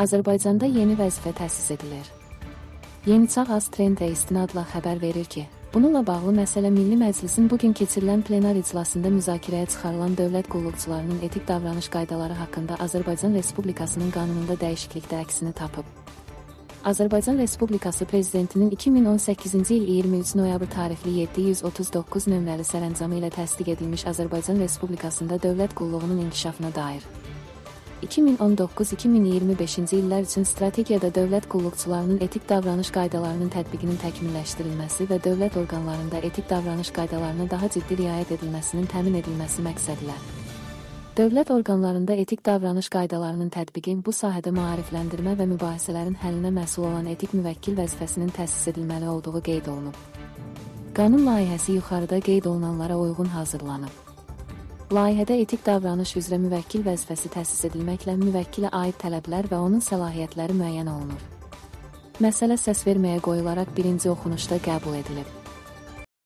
Azərbaycanda yeni vəzifə təsis edilir. Yeni Çağ AZ Trend-ə istinadla xəbər verir ki, bununla bağlı məsələ Milli Məclisin bugün keçirilən plenar iclasında müzakirəyə çıxarılan dövlət qulluqçularının etik davranış qaydaları haqqında Azərbaycan Respublikasının qanununda dəyişiklikdə əksini tapıb. Azərbaycan Respublikası Prezidentinin 2018-ci il 23 noyabr tarixli 739 nömrəli sərəncamı ilə təsdiq edilmiş Azərbaycan Respublikasında dövlət qulluğunun inkişafına dair 2019-2025-ci illər üçün strategiyada dövlət qulluqçularının etik davranış qaydalarının tətbiqinin təkmilləşdirilməsi və dövlət orqanlarında etik davranış qaydalarına daha ciddi riayət edilməsinin təmin edilməsi məqsədilə. Dövlət orqanlarında etik davranış qaydalarının tətbiqi bu sahədə maarifləndirmə və mübahisələrin həllinə məsul olan etik müvəkkil vəzifəsinin təsis edilməli olduğu qeyd olunub. Qanun layihəsi yuxarıda qeyd olunanlara uyğun hazırlanıb. Layihədə etik davranış üzrə müvəkkil vəzifəsi təsis edilməklə müvəkkilə aid tələblər və onun səlahiyyətləri müəyyən olunur. Məsələ səs verməyə qoyularaq birinci oxunuşda qəbul edilib.